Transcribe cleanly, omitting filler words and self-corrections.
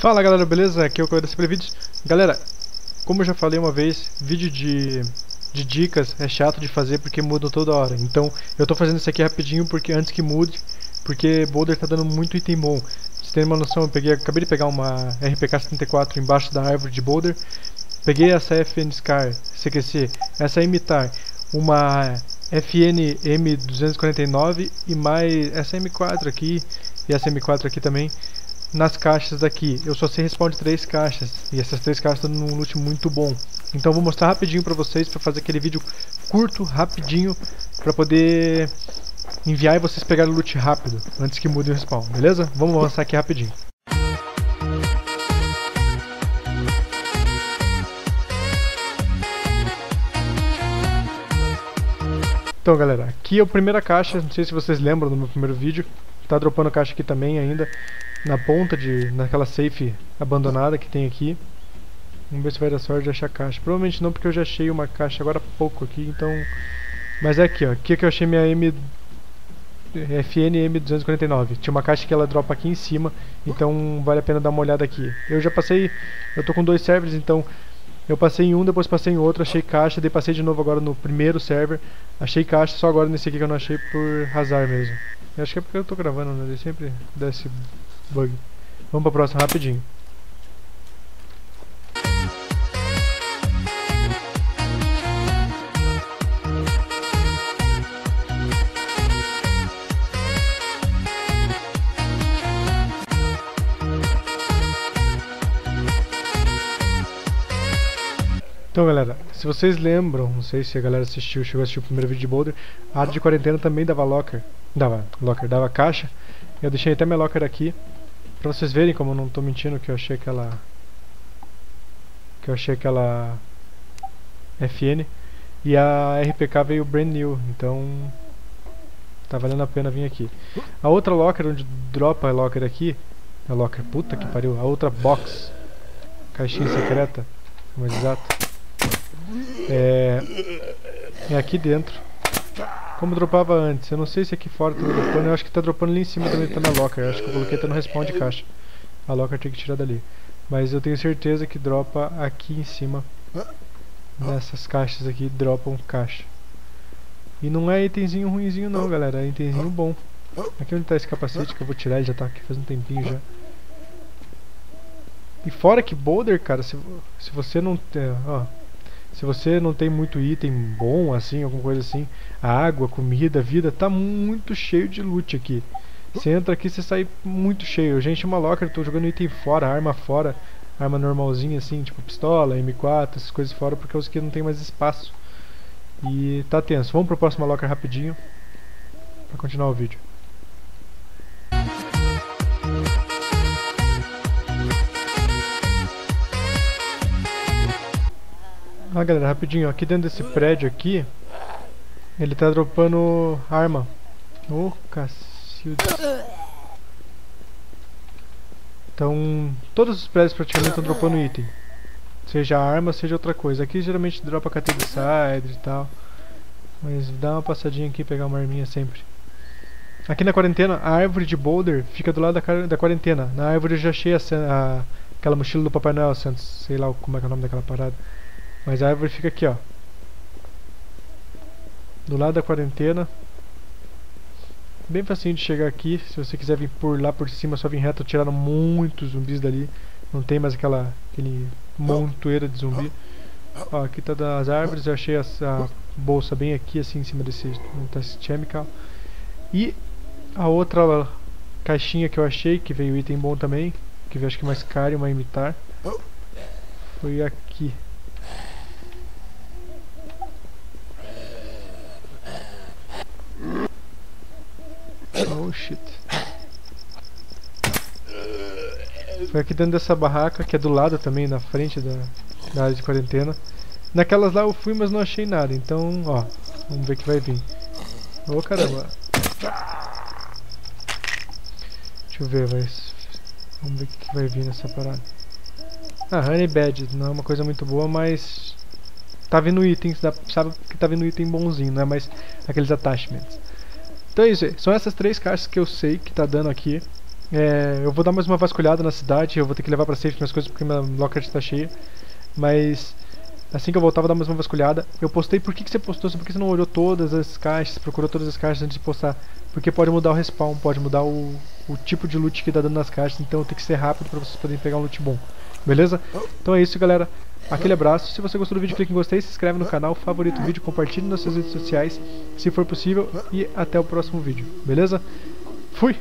Fala galera, beleza? Aqui é o Boulder CPlayVideos. Galera, como eu já falei uma vez, vídeo de dicas é chato de fazer porque muda toda hora. Então eu tô fazendo isso aqui rapidinho porque antes que mude, porque Boulder tá dando muito item bom. Pra vocês terem uma noção, eu acabei de pegar uma RPK74 embaixo da árvore de Boulder. Peguei essa FN Scar CQC, essa é imitar uma FN M249 e mais essa M4 aqui e essa M4 aqui também. Nas caixas daqui, eu só sei respawn de 3 caixas, e essas 3 caixas estão num loot muito bom. Então eu vou mostrar rapidinho pra vocês, pra fazer aquele vídeo curto, rapidinho, pra poder enviar e vocês pegarem o loot rápido, antes que mude o respawn, beleza? Vamos avançar aqui rapidinho. Então galera, aqui é a primeira caixa, não sei se vocês lembram do meu primeiro vídeo. Tá dropando caixa aqui também ainda, na ponta naquela safe abandonada que tem aqui. Vamos ver se vai dar sorte de achar caixa. Provavelmente não, porque eu já achei uma caixa agora há pouco aqui, então... Mas é aqui, ó. Aqui é que eu achei minha FN M249. Tinha uma caixa que ela dropa aqui em cima, então vale a pena dar uma olhada aqui. Eu já passei... Eu tô com 2 servers, então... Eu passei em um, depois passei em outro, achei caixa, daí passei de novo agora no primeiro server. Achei caixa, só agora nesse aqui que eu não achei por azar mesmo. Eu acho que é porque eu tô gravando, né? Ele sempre dá esse bug. Vamos pra próxima rapidinho. Então galera, se vocês lembram, não sei se a galera assistiu, chegou a assistir o primeiro vídeo de Boulder, a área de quarentena também dava locker, dava caixa. Eu deixei até minha locker aqui, pra vocês verem como eu não tô mentindo que eu achei aquela... FN, e a RPK veio brand new, então... Tá valendo a pena vir aqui. A outra locker, onde dropa a locker aqui, a locker, puta que pariu, a outra box, caixinha secreta, mais exato. É aqui dentro. Como dropava antes, eu não sei se aqui fora tá dropando. Eu acho que tá dropando ali em cima também, tá na locker. Eu acho que eu coloquei até no respawn de caixa. A locker tem que tirar dali. Mas eu tenho certeza que dropa aqui em cima. Nessas caixas aqui dropam caixa. E não é itemzinho ruinzinho não, galera. É itemzinho bom. Aqui onde tá esse capacete que eu vou tirar, ele já tá aqui faz um tempinho já. E fora que Boulder, cara, se você não tem... Ó, se você não tem muito item bom, assim, alguma coisa assim, a água, comida, vida, tá muito cheio de loot aqui. Você entra aqui, você sai muito cheio. Gente, uma locker, eu tô jogando item fora, arma normalzinha assim, tipo pistola, M4, essas coisas fora, porque os que não tem mais espaço. E tá tenso. Vamos pro próximo locker rapidinho, pra continuar o vídeo. Ah galera, rapidinho, aqui dentro desse prédio aqui, ele tá dropando arma. Ô cacilde. Então, todos os prédios praticamente estão dropando item. Seja arma, seja outra coisa. Aqui geralmente dropa KT de side e tal. Mas dá uma passadinha aqui e pegar uma arminha sempre. Aqui na quarentena, a árvore de Boulder fica do lado da quarentena. Na árvore eu já achei aquela mochila do Papai Noel Santos. Sei lá como é que é o nome daquela parada. Mas a árvore fica aqui, ó, do lado da quarentena. Bem facinho de chegar aqui. Se você quiser vir por lá por cima, só vir reto. Tiraram muitos zumbis dali. Não tem mais aquele montoeira de zumbi. Ó, aqui tá das árvores. Eu achei essa bolsa bem aqui, assim, em cima desse chemical. E a outra caixinha que eu achei, que veio item bom também, que veio acho que mais caro e uma imitar, foi aqui. Oh shit. Foi aqui dentro dessa barraca, que é do lado também, na frente da área de quarentena. Naquelas lá eu fui, mas não achei nada. Então, ó, vamos ver o que vai vir. Ô caramba. Deixa eu ver, vamos ver o que vai vir nessa parada. Ah, Honey Badger, não é uma coisa muito boa, mas... Tá vindo itens, sabe que tá vindo item bonzinho, né? Mas aqueles attachments. Então é isso aí, são essas 3 caixas que eu sei que tá dando aqui. Eu vou dar mais uma vasculhada na cidade, eu vou ter que levar pra safe minhas coisas porque minha locker está cheia. Mas assim que eu voltar, vou dar mais uma vasculhada. Eu postei, por que você postou? Por que você não olhou todas as caixas, procurou todas as caixas antes de postar? Porque pode mudar o respawn, pode mudar o tipo de loot que dá dando nas caixas, então tem que ser rápido pra vocês poderem pegar um loot bom. Beleza? Então é isso, galera. Aquele abraço. Se você gostou do vídeo, clique em gostei, se inscreve no canal, favorita o vídeo, compartilhe nas suas redes sociais, se for possível, e até o próximo vídeo. Beleza? Fui!